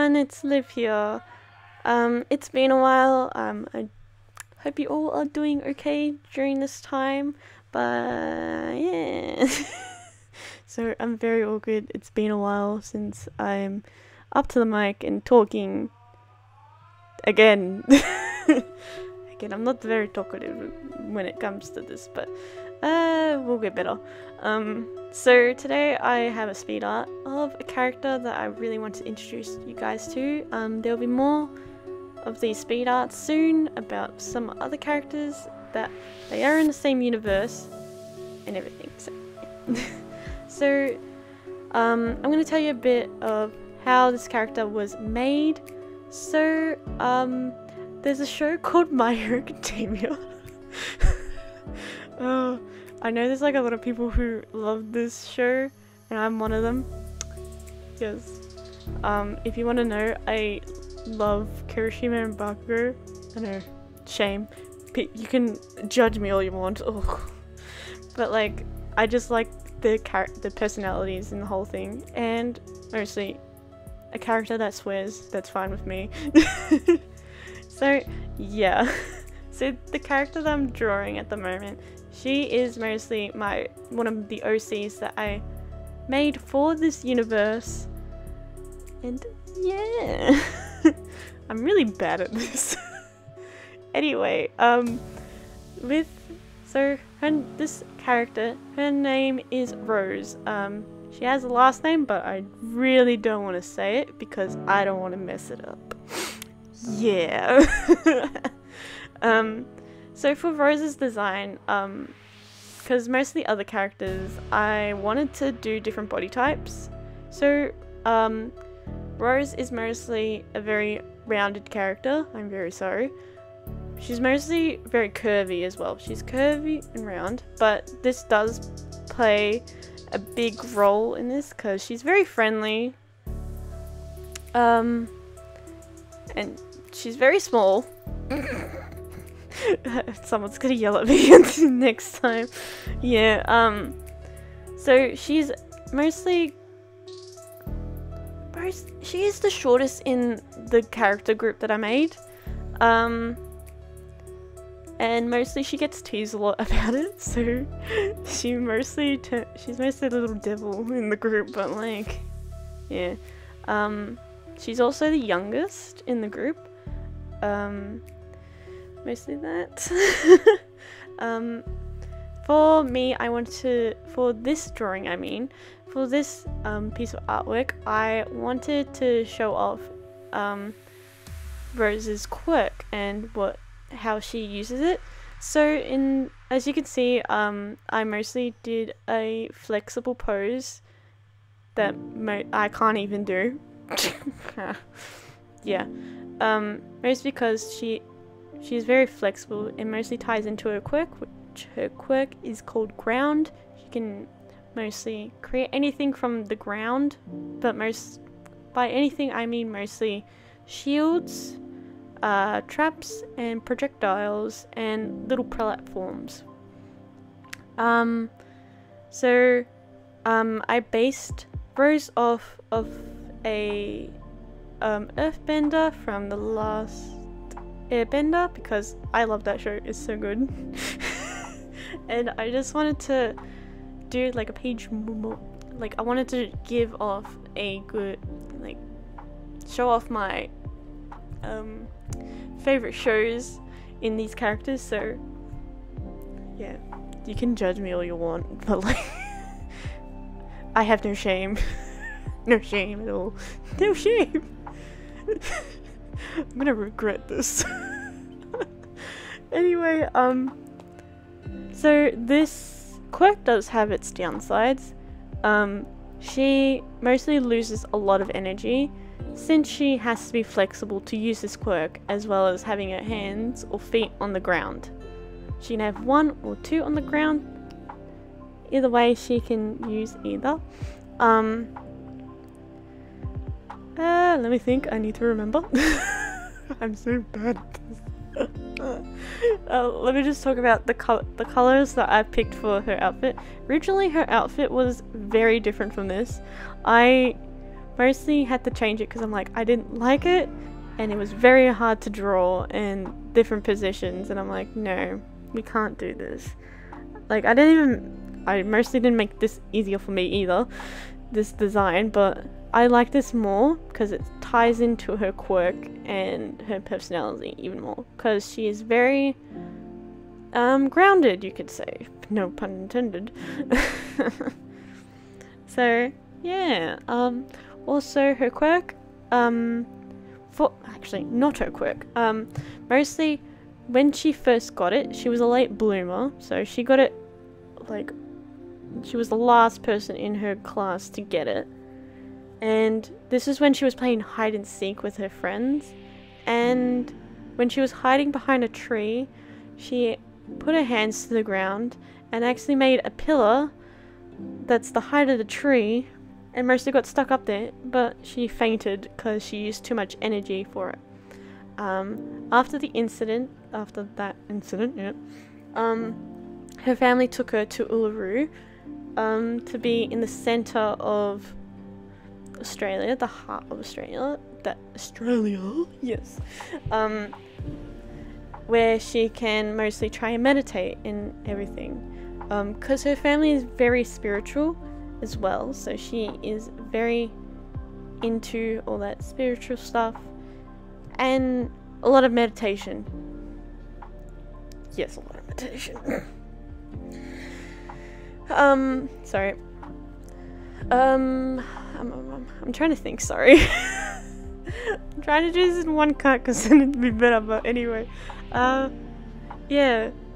everyone, it's Liv here. It's been a while. I hope you all are doing okay during this time, but yeah. So I'm very all good. It's been a while since I'm up to the mic and talking again. Again, I'm not very talkative when it comes to this, but we'll get better. So today I have a speed art of a character that I really want to introduce you guys to. There'll be more of these speed arts soon about some other characters that they are in the same universe and everything. So, yeah. I'm going to tell you a bit of how this character was made. So there's a show called My Hero Academia. Oh, I know there's like a lot of people who love this show, and I'm one of them. Yes. If you want to know, I love Kirishima and Bakugo. I know, shame. You can judge me all you want. Oh. But like, I just like the personalities and the whole thing, and mostly a character that swears. That's fine with me. So yeah. So the character that I'm drawing at the moment, she is mostly one of the OCs that I made for this universe, and yeah. I'm really bad at this. Anyway, this character, her name is Rose. She has a last name, but I really don't want to say it because I don't want to mess it up. Yeah. So for Rose's design, because most of the other characters, I wanted to do different body types. So, Rose is mostly a very rounded character. I'm very sorry. She's mostly very curvy as well. She's curvy and round, but this does play a big role in this because she's very friendly. And she's very small. Someone's gonna yell at me next time. Yeah. So she's mostly she is the shortest in the character group that I made. And mostly she gets teased a lot about it, so she's mostly the little devil in the group, but like, yeah. She's also the youngest in the group. Mostly that. For me, for this piece of artwork, I wanted to show off Rose's quirk and how she uses it. So as you can see, I mostly did a flexible pose that I can't even do. Yeah. Mostly because she's very flexible and mostly ties into her quirk, which her quirk is called ground. She can mostly create anything from the ground, but by anything I mean mostly shields, traps and projectiles and little platforms. I based Rose off of a earthbender from The Last Airbender because I love that show. It's so good. And I just wanted to do like a page more, like I wanted to give off a good, like, show off my favorite shows in these characters. So yeah, you can judge me all you want, but like, I have no shame. No shame at all. No shame. I'm gonna regret this. Anyway, so this quirk does have its downsides. She mostly loses a lot of energy since she has to be flexible to use this quirk, as well as having her hands or feet on the ground. She can have one or two on the ground. Either way, she can use either. Let me think. I need to remember. I'm so bad at this. Let me just talk about the colors that I picked for her outfit. Originally, her outfit was very different from this. I Personally had to change it because I'm like, I didn't like it, and it was very hard to draw in different positions, and I'm like, no, we can't do this. Like, I mostly didn't make this easier for me either, this design, but I like this more because it ties into her quirk and her personality even more, because she is very grounded, you could say, no pun intended. So yeah, also her quirk, for actually not her quirk, mostly when she first got it, she was a late bloomer, so she got it, like, she was the last person in her class to get it, and this is when she was playing hide and seek with her friends, and when she was hiding behind a tree, she put her hands to the ground and actually made a pillar that's the height of the tree, and mostly got stuck up there, but she fainted because she used too much energy for it. After that incident, yeah, her family took her to Uluru, to be in the center of Australia, the heart of Australia, yes, where she can mostly try and meditate and everything, because her family is very spiritual as well, so she is very into all that spiritual stuff and a lot of meditation. Yes, a lot of meditation. Sorry. I'm trying to think, sorry. I'm trying to do this in one cut because then it'd be better, but anyway. Yeah,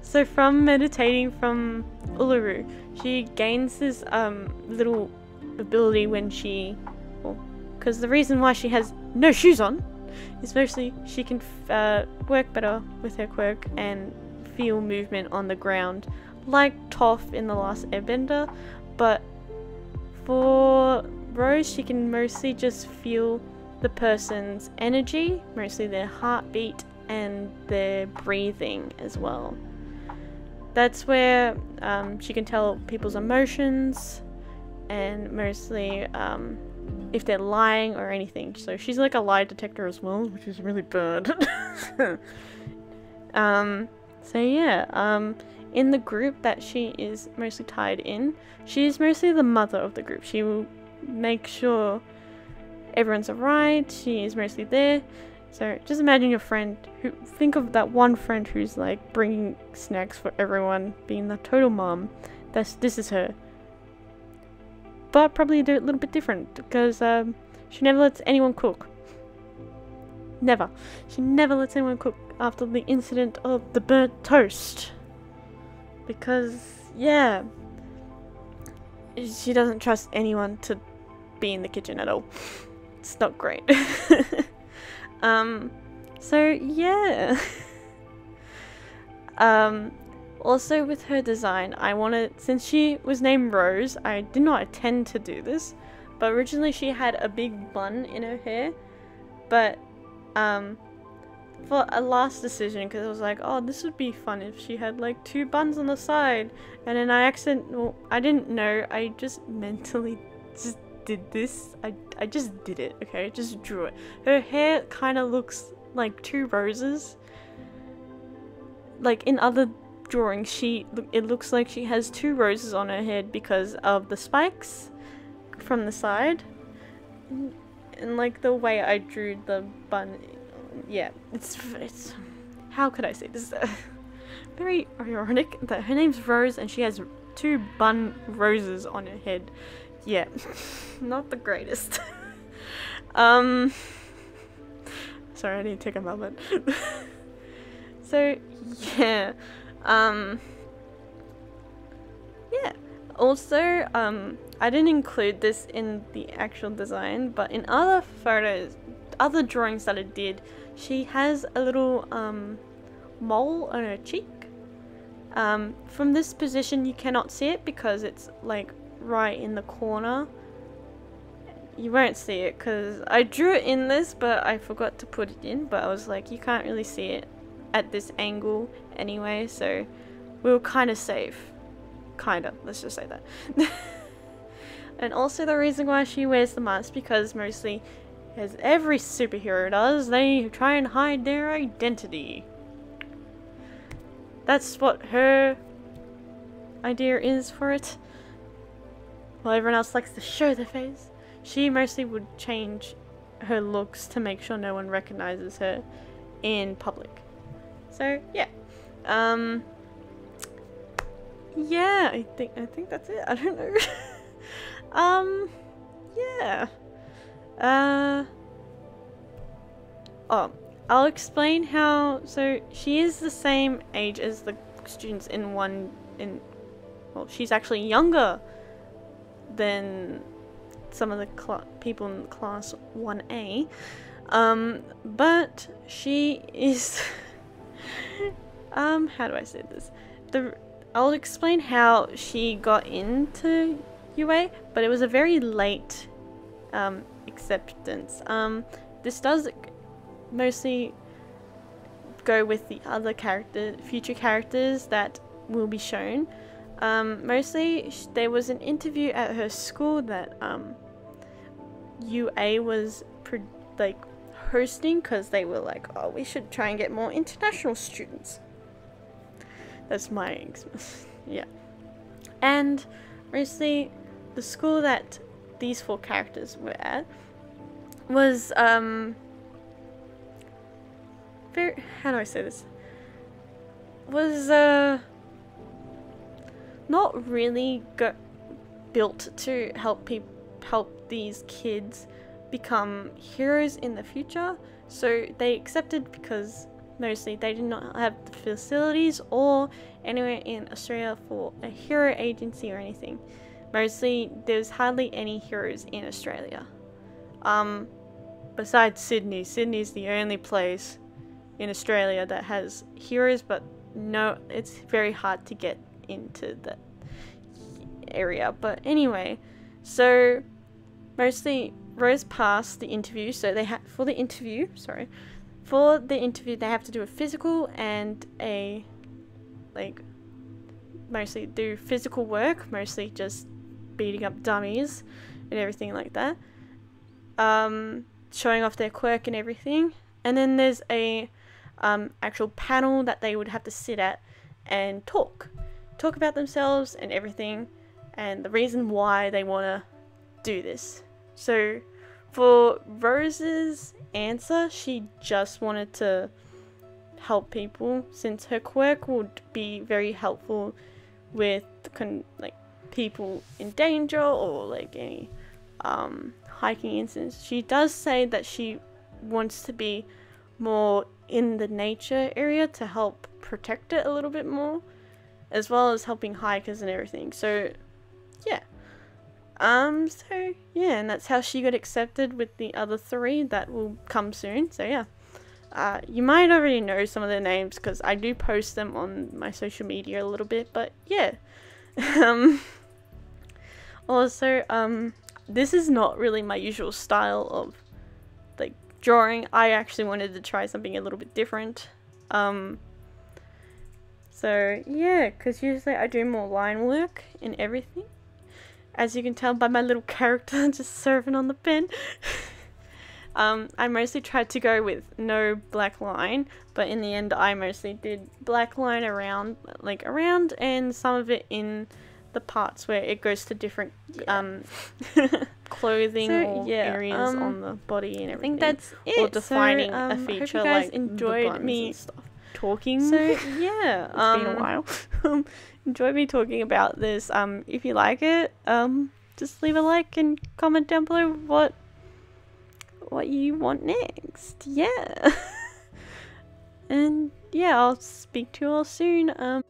so from meditating from Uluru, she gains this little ability when she, because the reason why she has no shoes on is mostly she can work better with her quirk and feel movement on the ground, like Toph in The Last Airbender, but for Rose, she can mostly just feel the person's energy, mostly their heartbeat and their breathing as well. That's where she can tell people's emotions and mostly if they're lying or anything. So she's like a lie detector as well, which is really bad. So yeah, in the group that she is mostly tied in, she is mostly the mother of the group. She will make sure everyone's alright. She is mostly there. So just imagine your friend who, think of that one friend who's like bringing snacks for everyone, being the total mom. This is her. But probably a little bit different because she never lets anyone cook. Never. She never lets anyone cook after the incident of the burnt toast. Because, yeah, she doesn't trust anyone to be in the kitchen at all. It's not great. So yeah. Also with her design, I wanted, since she was named Rose, I did not intend to do this, but originally she had a big bun in her hair, but for a last decision, because I was like, oh, this would be fun if she had like two buns on the side, and then well, I didn't know, I just mentally just did this. I just did it, okay, I just drew it. Her hair kind of looks like two roses. Like in other drawings, it looks like she has two roses on her head because of the spikes from the side, and like the way I drew the bun, yeah, it's how could I say this? Very ironic that her name's Rose and she has two bun roses on her head. Yeah, not the greatest. Sorry, I need to take a moment. So yeah, yeah. Also, I didn't include this in the actual design, but in other photos, other drawings that I did, she has a little mole on her cheek. From this position, you cannot see it because it's like right in the corner. You won't see it because I drew it in this, but I forgot to put it in, but I was like, you can't really see it at this angle anyway, so we were kind of safe. Let's just say that. And also the reason why she wears the mask, because mostly, as every superhero does, they try and hide their identity. That's what her idea is for it. While everyone else likes to show their face, she mostly would change her looks to make sure no one recognizes her in public. So yeah, yeah, I think that's it. I don't know. Yeah. Oh, I'll explain how. So she is the same age as the students in well, she's actually younger than some of the people in class 1A, but she is, how do I say this? I'll explain how she got into UA, but it was a very late acceptance. This does mostly go with the other future characters that will be shown. Mostly there was an interview at her school that UA was hosting, because they were like, oh, we should try and get more international students. That's my yeah. And mostly the school that these four characters were at was very, how do I say this, was not really built to help these kids become heroes in the future. So they accepted because mostly they did not have the facilities or anywhere in Australia for a hero agency or anything. Mostly there's hardly any heroes in Australia. Besides Sydney. Sydney's the only place in Australia that has heroes, but no, it's very hard to get into that area. But anyway, so mostly Rose passed the interview, so they had for the interview they have to do a physical and a mostly do physical work, mostly just beating up dummies and everything like that, showing off their quirk and everything. And then there's a actual panel that they would have to sit at and talk about themselves and everything, and the reason why they want to do this. So for Rose's answer, she just wanted to help people, since her quirk would be very helpful with people in danger or any hiking incidents. She does say that she wants to be more in the nature area to help protect it a little bit more, as well as helping hikers and everything. So yeah, and that's how she got accepted with the other three that will come soon. So yeah, you might already know some of their names because I do post them on my social media a little bit, but yeah. Also, this is not really my usual style of drawing. I actually wanted to try something a little bit different. So yeah, because usually I do more line work and everything, as you can tell by my little character just serving on the pen. I mostly tried to go with no black line, but in the end I mostly did black line around, and some of it in the parts where it goes to different clothing, so, or areas on the body and everything. I think that's it. Or defining a feature. Hope you guys enjoyed me and stuff. Talking. So yeah, it's been a while. Enjoy me talking about this. If you like it, just leave a like and comment down below what you want next. Yeah. And yeah, I'll speak to you all soon.